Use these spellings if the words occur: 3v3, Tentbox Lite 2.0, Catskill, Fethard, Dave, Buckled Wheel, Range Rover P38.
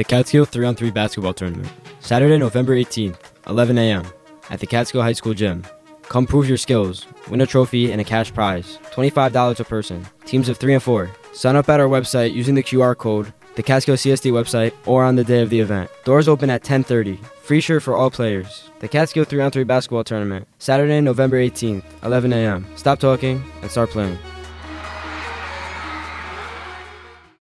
The Catskill 3-on-3 basketball tournament. Saturday, November 18th, 11 a.m. at the Catskill High School gym. Come prove your skills, win a trophy and a cash prize, $25 a person, teams of 3 and 4. Sign up at our website using the QR code, the Catskill CSD website, or on the day of the event. Doors open at 10:30. Free shirt for all players. The Catskill 3-on-3 basketball tournament, Saturday, November 18th, 11 a.m. Stop talking and start playing.